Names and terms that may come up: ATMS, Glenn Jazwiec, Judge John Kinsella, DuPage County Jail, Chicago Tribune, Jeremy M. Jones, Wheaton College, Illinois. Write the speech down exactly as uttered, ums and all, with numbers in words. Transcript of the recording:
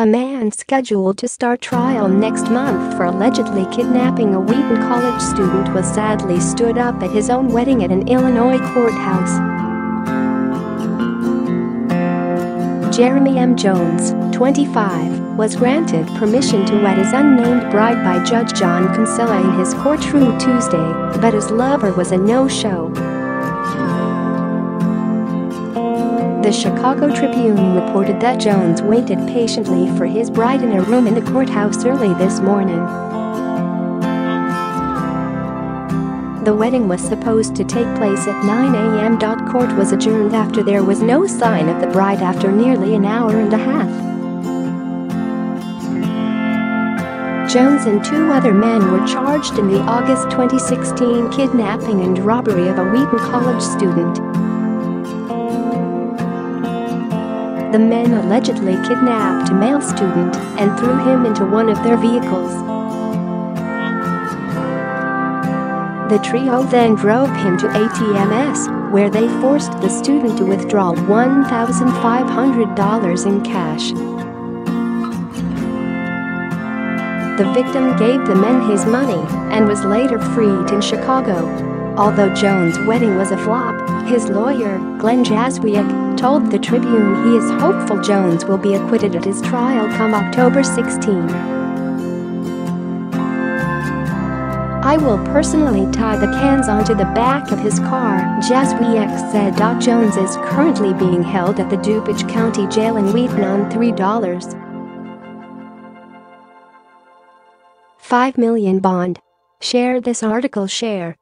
A man scheduled to start trial next month for allegedly kidnapping a Wheaton College student was sadly stood up at his own wedding at an Illinois courthouse. Jeremy M. Jones, twenty-five, was granted permission to wed his unnamed bride by Judge John Kinsella in his courtroom Tuesday, but his lover was a no-show. The Chicago Tribune reported that Jones waited patiently for his bride in a room in the courthouse early this morning. The wedding was supposed to take place at nine a m Court was adjourned after there was no sign of the bride after nearly an hour and a half. Jones and two other men were charged in the August twenty sixteen kidnapping and robbery of a Wheaton College student. The men allegedly kidnapped a male student and threw him into one of their vehicles. The trio then drove him to A T M S, where they forced the student to withdraw one thousand five hundred dollars in cash. The victim gave the men his money and was later freed in Chicago. Although Jones' wedding was a flop, his lawyer, Glenn Jazwiec, told the Tribune he is hopeful Jones will be acquitted at his trial come October sixteenth. "I will personally tie the cans onto the back of his car," Jazwiec said. Jones is currently being held at the DuPage County Jail in Wheaton on three dollars and fifty cents bond. Share this article. Share.